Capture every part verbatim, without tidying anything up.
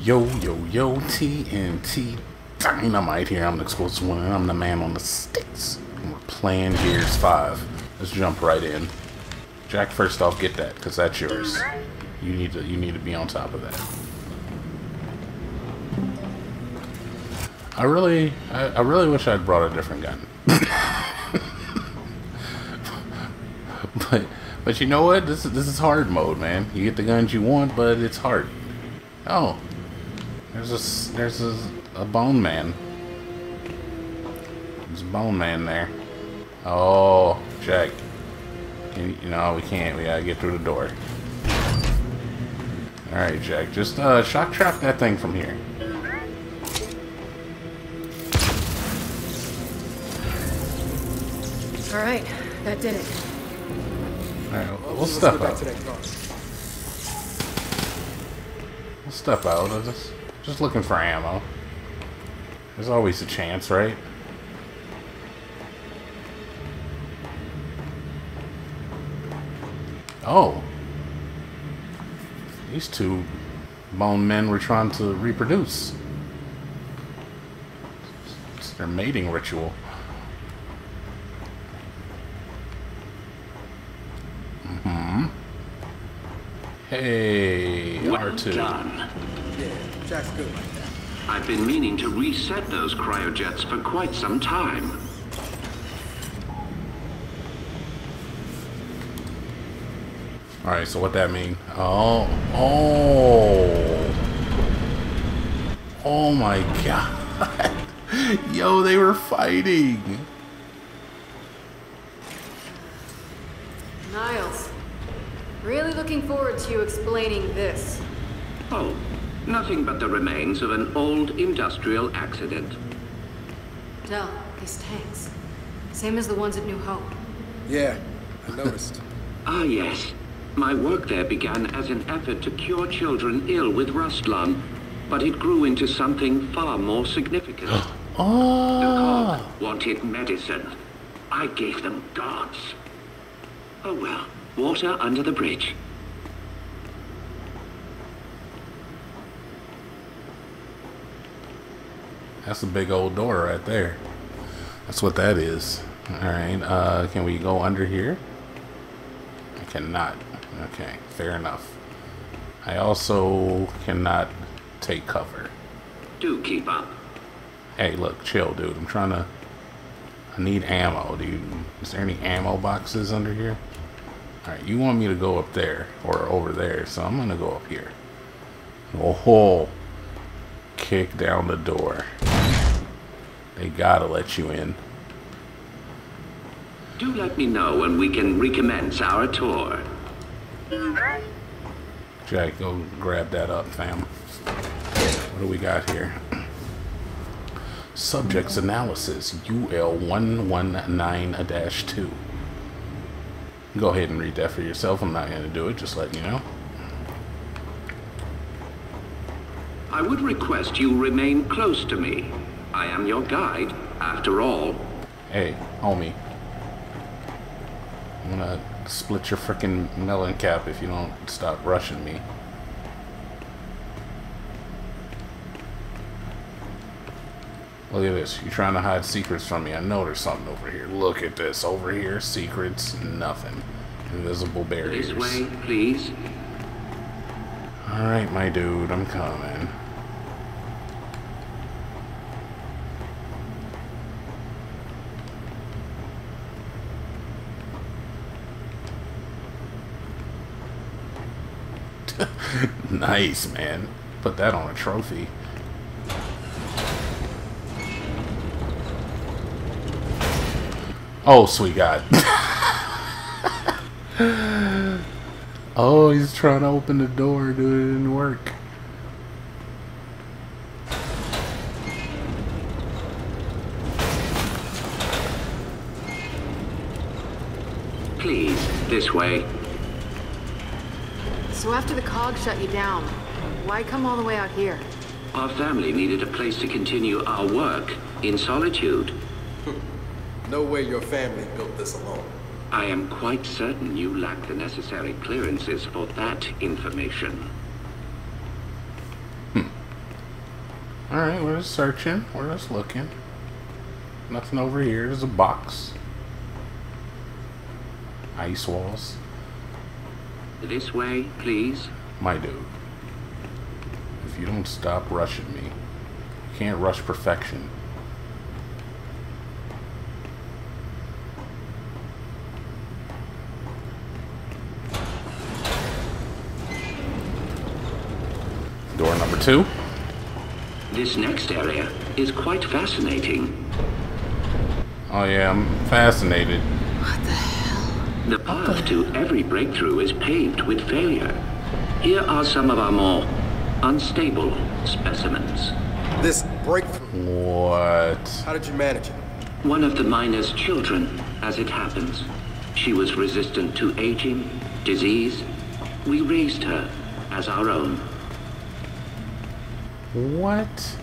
Yo, yo, yo, T N T Dynamite here. I'm the explosive one and I'm the man on the sticks. And we're playing Gears five. Let's jump right in. Jack, first off, get that, because that's yours. You need to you need to be on top of that. I really I, I really wish I'd brought a different gun. but but you know what? This is this is hard mode, man. You get the guns you want, but it's hard. Oh. There's a there's a, a bone man. There's a bone man there. Oh, Jack. You, you know we can't. We gotta get through the door. All right, Jack. Just uh, shock trap that thing from here. All right, that did it. All right, we'll, we'll step out. We'll step out of this. Just looking for ammo. There's always a chance, right? Oh. These two bone men were trying to reproduce. It's their mating ritual. Mm-hmm. Hey, R two. John. Jack's good like that. I've been meaning to reset those cryojets for quite some time. Alright, so what that mean? Oh. Oh. Oh my god. Yo, they were fighting. Niles, really looking forward to you explaining this. Oh. Nothing but the remains of an old industrial accident. Dale, these tanks. Same as the ones at New Hope. Yeah, I noticed. Ah, yes. My work there began as an effort to cure children ill with rust lung, but it grew into something far more significant. Oh. The C O G wanted medicine. I gave them gods. Oh well, water under the bridge. That's a big old door right there. That's what that is. Alright, uh, can we go under here? I cannot. Okay, fair enough. I also cannot take cover. Do keep up. Hey, look, chill, dude. I'm trying to... I need ammo, dude. Is there any ammo boxes under here? Alright, you want me to go up there, or over there, so I'm gonna go up here. Oh, kick down the door. They gotta let you in. Do let me know when we can recommence our tour. Jack, go grab that up, fam. What do we got here? Subject's analysis, U L one one nine dash two. Go ahead and read that for yourself. I'm not gonna do it, just letting you know. I would request you remain close to me. I am your guide, after all. Hey, homie. I'm gonna split your frickin' melon cap if you don't stop rushing me. Look at this. You're trying to hide secrets from me. I know there's something over here. Look at this. Over here, secrets, nothing. Invisible barriers. This way, please. Alright, my dude, I'm coming. Nice, man. Put that on a trophy. Oh, sweet God. Oh, he's trying to open the door, dude. It didn't work. Please, this way. So after the C O G shut you down, why come all the way out here? Our family needed a place to continue our work in solitude. No way your family built this alone. I am quite certain you lack the necessary clearances for that information. Hmm. Alright, we're just searching. We're just looking. Nothing over here. There's a box. Ice walls. This way, please. My dude. If you don't stop rushing me, you can't rush perfection. Door number two. This next area is quite fascinating. Oh yeah, I'm fascinated. What the hell? The path to every breakthrough is paved with failure. Here are some of our more unstable specimens. This breakthrough... What? How did you manage it? One of the miner's children, as it happens. She was resistant to aging, disease. We raised her as our own. What?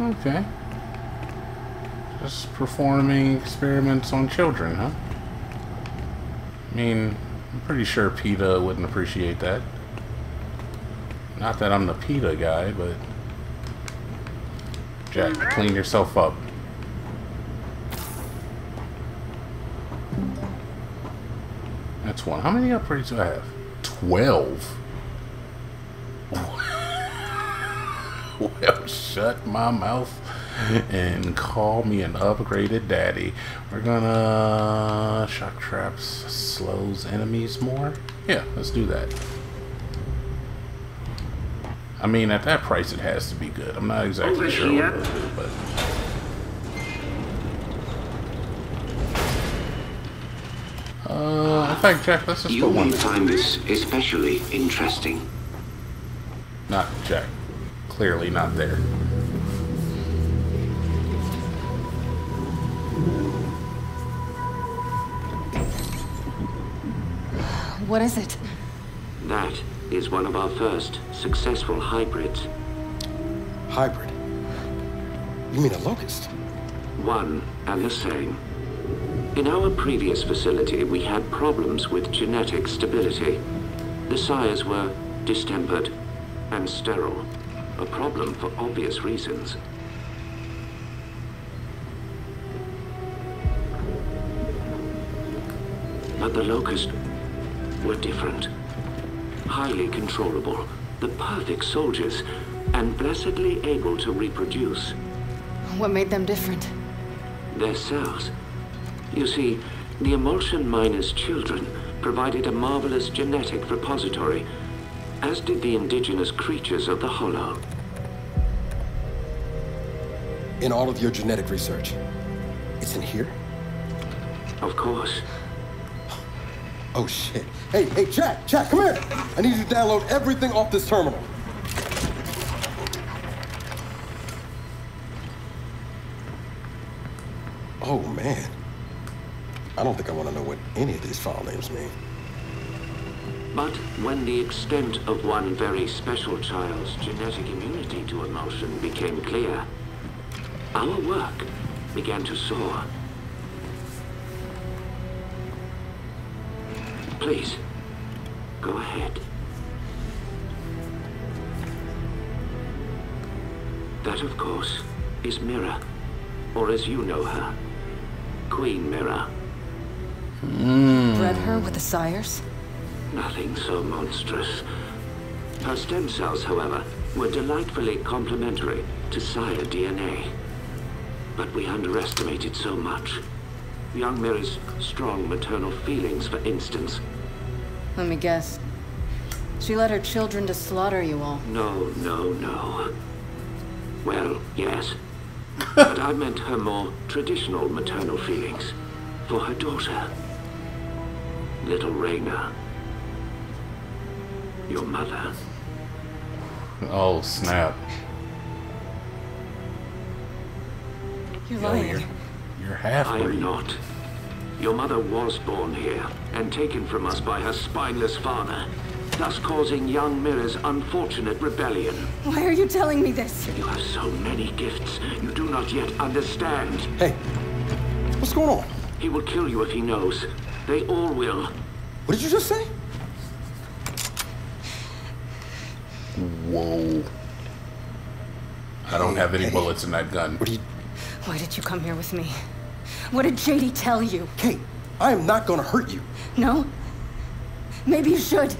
Okay. Just performing experiments on children, huh? I mean, I'm pretty sure PETA wouldn't appreciate that. Not that I'm the PETA guy, but... Jack, clean yourself up. That's one. How many upgrades do I have? Twelve. Well, shut my mouth and call me an upgraded daddy. We're gonna shock traps slows enemies more. Yeah, let's do that. I mean, at that price, it has to be good. I'm not exactly Over sure here. What it is, but uh, in fact, Jack, let's just you put one. You may find this especially interesting. Not Jack. Clearly not there. What is it? That is one of our first successful hybrids. Hybrid? You mean a locust? One and the same. In our previous facility, we had problems with genetic stability. The sires were distempered and sterile. A problem for obvious reasons. But the locusts were different. Highly controllable, the perfect soldiers, and blessedly able to reproduce. What made them different? Their cells. You see, the emulsion miner's children provided a marvelous genetic repository, as did the indigenous creatures of the Hollow. In all of your genetic research, it's in here? Of course. Oh shit. Hey, hey, Jack, Jack, come here! I need you to download everything off this terminal. Oh man. I don't think I want to know what any of these file names mean. But when the extent of one very special child's genetic immunity to emulsion became clear, our work began to soar. Please, go ahead. That, of course, is Mira, or as you know her, Queen Mira. Mm. Bred her with the sires? Nothing so monstrous. Her stem cells, however, were delightfully complementary to sire D N A. But we underestimated so much. Young Mira's strong maternal feelings, for instance. Let me guess. She led her children to slaughter you all. No, no, no. Well, yes. But I meant her more traditional maternal feelings. For her daughter. Little Reyna. Your mother. Oh, snap. You're lying. You're, you're half I am not. Your mother was born here and taken from us by her spineless father. thus causing young Mira's unfortunate rebellion. Why are you telling me this? You have so many gifts, you do not yet understand. Hey, what's going on? He will kill you if he knows. They all will. What did you just say? Whoa. I don't have any bullets in that gun. What do you... Why did you come here with me? What did J D tell you? Kate, I am not gonna hurt you. No? Maybe you should.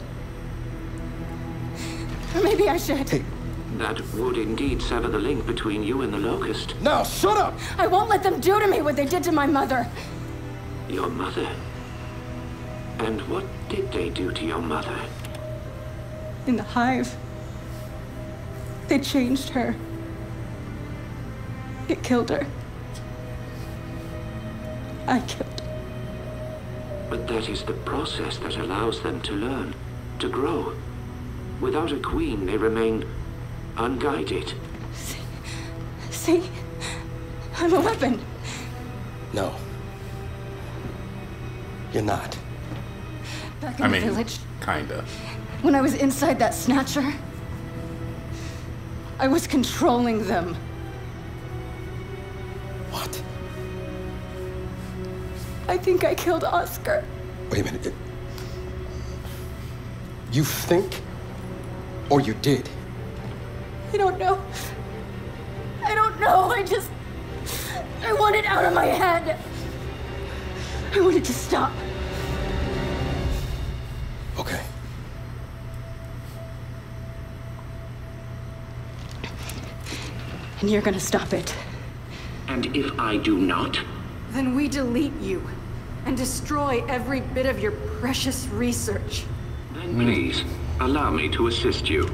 Or maybe I should. Hey. That would indeed sever the link between you and the locust. Now, shut up! I won't let them do to me what they did to my mother. Your mother? And what did they do to your mother? In the hive. They changed her. It killed her. I killed her. But that is the process that allows them to learn, to grow. Without a queen, they remain unguided. See? See? I'm a weapon. No. You're not. Back in I the mean, village. Kinda. When I was inside that snatcher, I was controlling them. What? I think I killed Oscar. Wait a minute. You think, or you did? I don't know. I don't know. I just... I want it out of my head. I want it to stop. Okay. And you're gonna stop it. And if I do not? Then we delete you and destroy every bit of your precious research. Then please, allow me to assist you.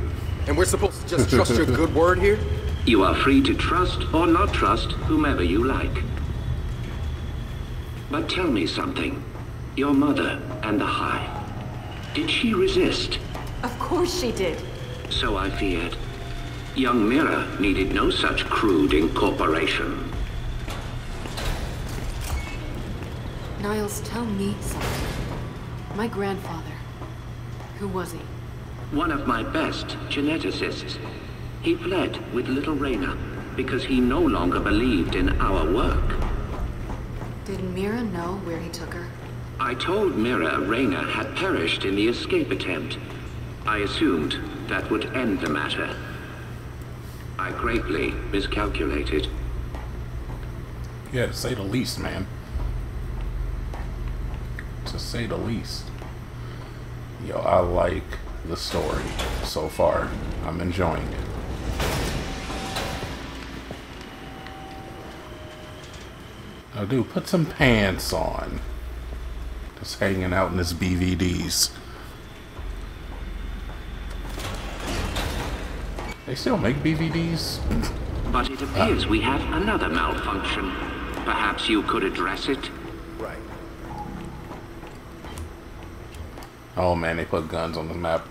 And we're supposed to just trust your good word here? You are free to trust or not trust whomever you like. But tell me something. Your mother and the hive. Did she resist? Of course she did. So I feared. Young Mira needed no such crude incorporation. Niles, tell me something. My grandfather. Who was he? One of my best geneticists. He fled with little Reyna because he no longer believed in our work. Did Mira know where he took her? I told Mira Reyna had perished in the escape attempt. I assumed that would end the matter. I greatly miscalculated. Yeah, to say the least, man. To say the least. Yo, I like the story so far. I'm enjoying it. Now, dude, put some pants on. Just hanging out in his B V Ds. They still make B V Ds? But it appears uh. we have another malfunction. Perhaps you could address it? Right. Oh man, they put guns on the map.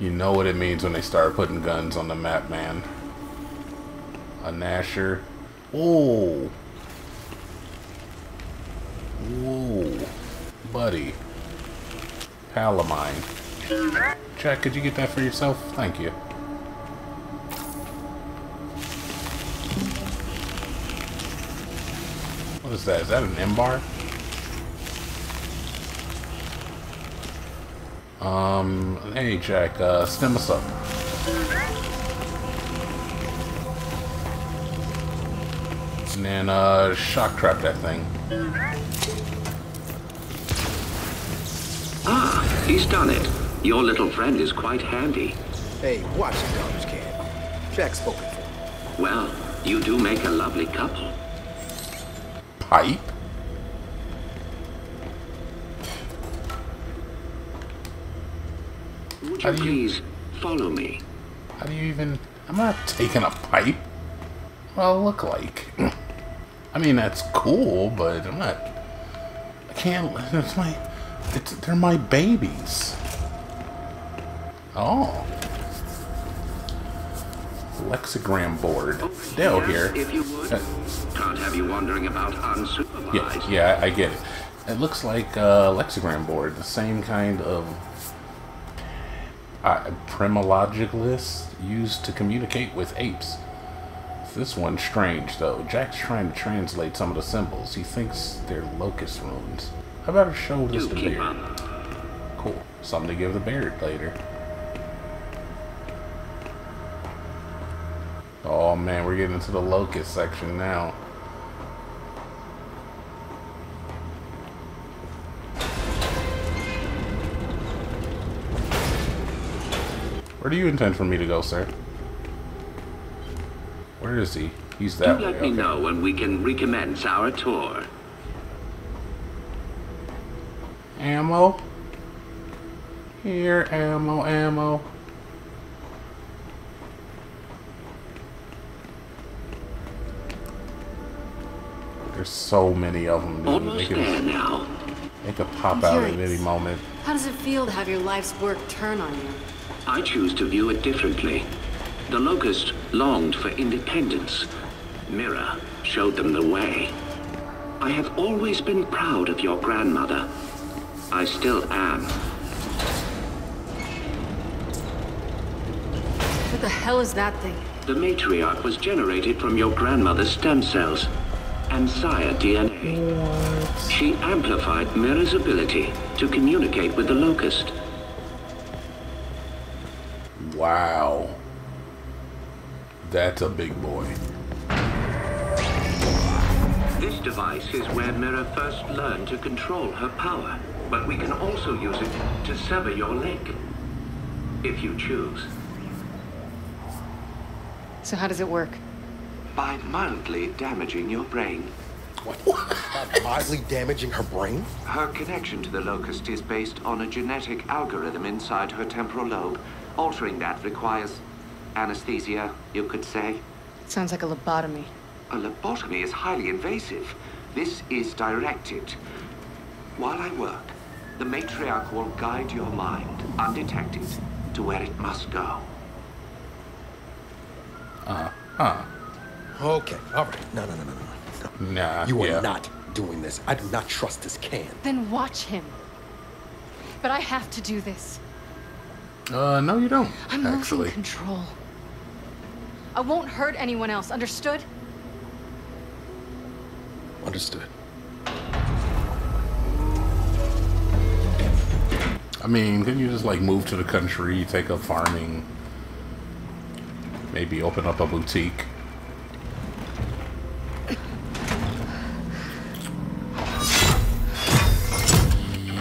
You know what it means when they start putting guns on the map, man. A snatcher. Oh. Whoa. Buddy. Palomine. Chuck, could you get that for yourself? Thank you. What is that? Is that an M-bar? Um, hey Jack, uh, stem us up. And then, uh, shock trap that thing. Ah, he's done it. Your little friend is quite handy. Hey, watch it, garbage can. Jack's spoken for. Well, you do make a lovely couple. Pipe? Would you, you please follow me? How do you even... I'm not taking a pipe. Well, look like. I mean, that's cool, but I'm not... I can't... It's my... It's, they're my babies. Oh. Lexigram board. Dale here. If you would. Can't have you wandering about unsupervised. Yeah, yeah, I get it. It looks like a lexigram board, the same kind of uh, primologicalist used to communicate with apes. This one's strange, though. Jack's trying to translate some of the symbols. He thinks they're locust runes. I better show this to Baird. Cool. Something to give the Baird later. Oh man, we're getting into the locust section now. Where do you intend for me to go, sir? Where is he? He's that way. You let me know when we can recommence our tour. Ammo? Here, ammo, ammo. There's so many of them, dude. Almost they could, there now. They could pop I'm out curious. At any moment. How does it feel to have your life's work turn on you? I choose to view it differently. The locust longed for independence. Mira showed them the way. I have always been proud of your grandmother. I still am. What the hell is that thing? The matriarch was generated from your grandmother's stem cells and sire D N A. What? She amplified Mira's ability to communicate with the locust. Wow. That's a big boy. This device is where Mira first learned to control her power, but we can also use it to sever your link, if you choose. So how does it work? By mildly damaging your brain. What? By mildly damaging her brain? Her connection to the locust is based on a genetic algorithm inside her temporal lobe. Altering that requires anesthesia, you could say. Sounds like a lobotomy. A lobotomy is highly invasive. This is directed. While I work, the matriarch will guide your mind, undetected, to where it must go. Uh-huh. Okay, all right. No, no, no, no, no. Nah, you are yeah. not doing this. I do not trust this can. Then watch him. But I have to do this. Uh, no you don't, I'm actually. I'm losing control. I won't hurt anyone else, understood? Understood. I mean, couldn't you just like move to the country, take up farming, maybe open up a boutique?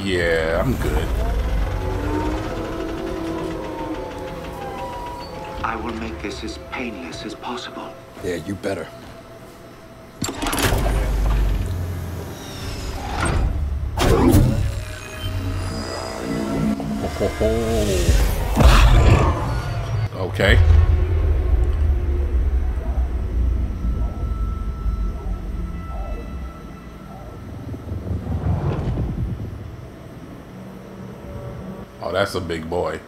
Yeah, I'm good. I will make this as painless as possible. Yeah, you better. Okay. Oh, that's a big boy.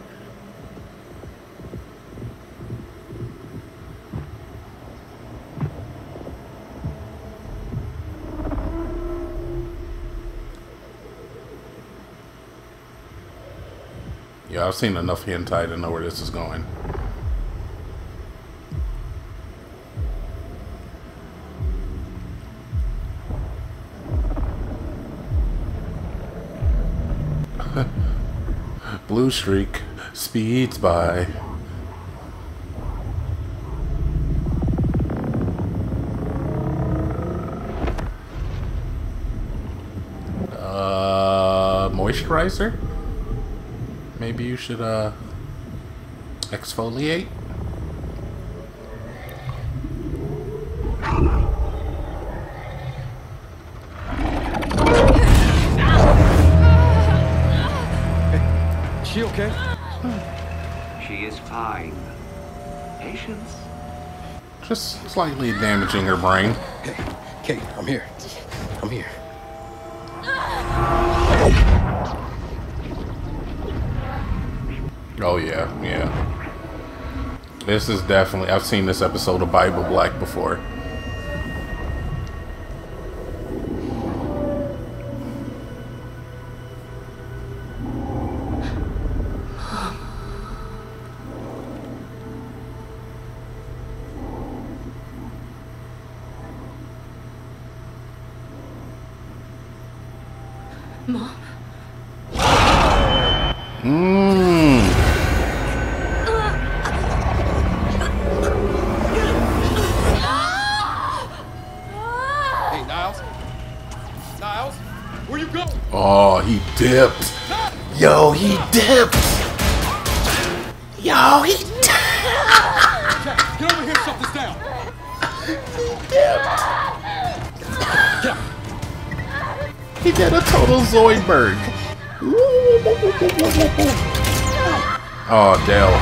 Yeah, I've seen enough hentai to know where this is going. Blue Streak speeds by. Uh, moisturizer? Maybe you should, uh, exfoliate? Hey, she okay? She is fine. Patience? Just slightly damaging her brain. Hey, Kate, I'm here. I'm here. Oh yeah, yeah. This is definitely, I've seen this episode of Bible Black before. Mom? Mmm. Hey, Niles. Niles, where you going? Oh, he dipped. Yo, he dipped. Yo, he dipped. Jack, get over here and shut this down. He dipped. Get out. He did a total Zoidberg. Oh, Dale.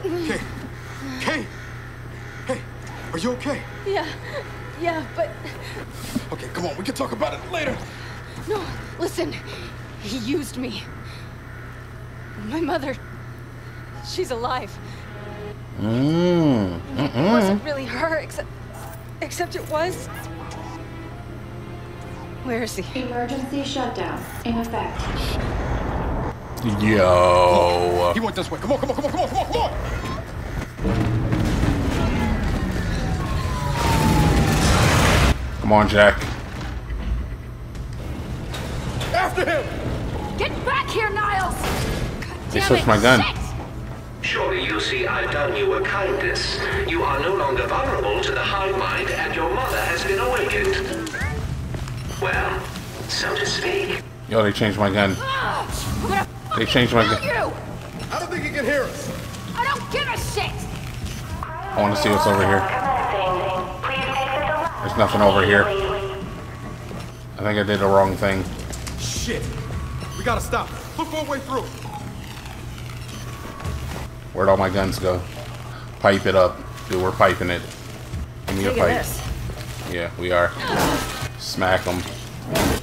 Kate, Kate, hey, are you okay? Yeah. Yeah, but... Okay, come on. We can talk about it later. No, listen. He used me. My mother... She's alive. Mm. Mm-mm. It wasn't really her, except... Except it was. Where is he? Emergency shutdown. In effect. Yo. He went this way. Come on, come on, come on, come on, come on, come on! Come on, Jack. After him! Get back here, Niles! They switched my gun. Surely you see I've done you a kindness. You are no longer vulnerable to the hive mind, and your mother has been awakened. Well, so to speak. Yo, they changed my gun. They changed my gun. I don't think you can hear us. I don't give a shit. I want to see what's over here. There's nothing over here. I think I did the wrong thing. Shit. We gotta stop. Look for a way through. Where'd all my guns go? Pipe it up. Dude, we're piping it. Give me a pipe. Yeah, we are. Smack them.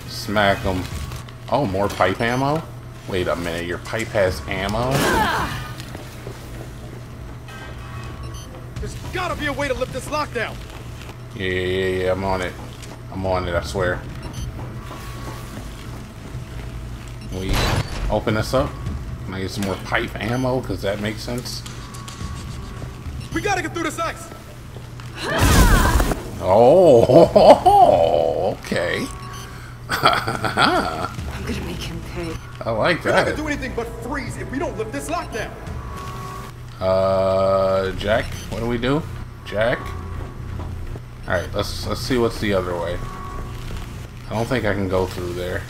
Smack them. Oh, more pipe ammo? Wait a minute. Your pipe has ammo? There's gotta be a way to lift this lockdown. Yeah, yeah, yeah, yeah, I'm on it. I'm on it, I swear. We open this up. Can I get some more pipe ammo? Because that makes sense. We gotta get through this ice. Oh, okay. I'm gonna make him pay. I like that. We're not gonna do anything but freeze if we don't lift this lockdown. Uh, Jack, what do we do? Jack? All right, let's let's see what's the other way. I don't think I can go through there.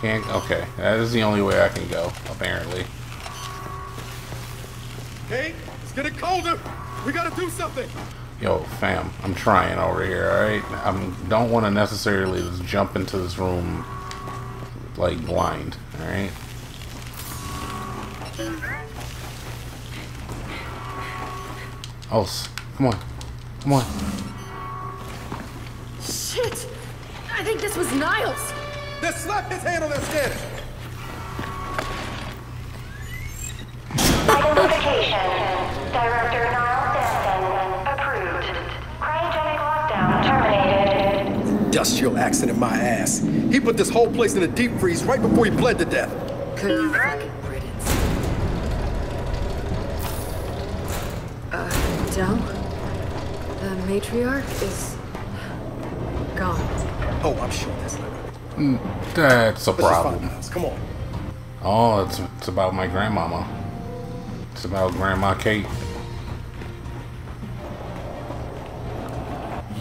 Can't. Okay, that is the only way I can go, apparently. Hey, it's getting colder. We gotta do something. Yo, fam, I'm trying over here. All right, I don't want to necessarily just jump into this room like blind. All right. Else. Come on. Come on. Shit! I think this was Niles! They slapped his hand on their skin! Identification. Director Niles Denson. Approved. Cryogenic lockdown terminated. Industrial accident in my ass. He put this whole place in a deep freeze right before he bled to death. Couldn't you fucking predict it? Uh... Dale, the matriarch is gone. Oh, I'm sure that's not good. Mm, that's a problem. Come on. Oh, it's it's about my grandmama. It's about Grandma Kate.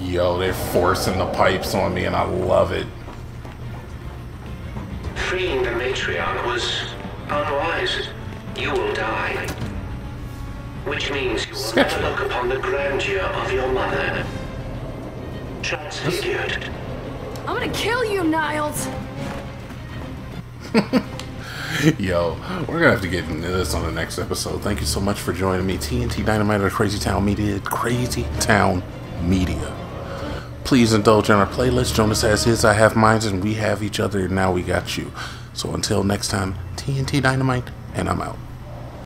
Yo, they're forcing the pipes on me, and I love it. Freeing the matriarch was unwise. You will die. Which means you will never look upon the grandeur of your mother. Transfigured. I'm gonna kill you, Niles! Yo, we're gonna have to get into this on the next episode. Thank you so much for joining me. T N T Dynamite or Crazy Town Media. Crazy Town Media. Please indulge in our playlist. Jonas has his, I have mine, and we have each other. Now we got you. So until next time, T N T Dynamite, and I'm out.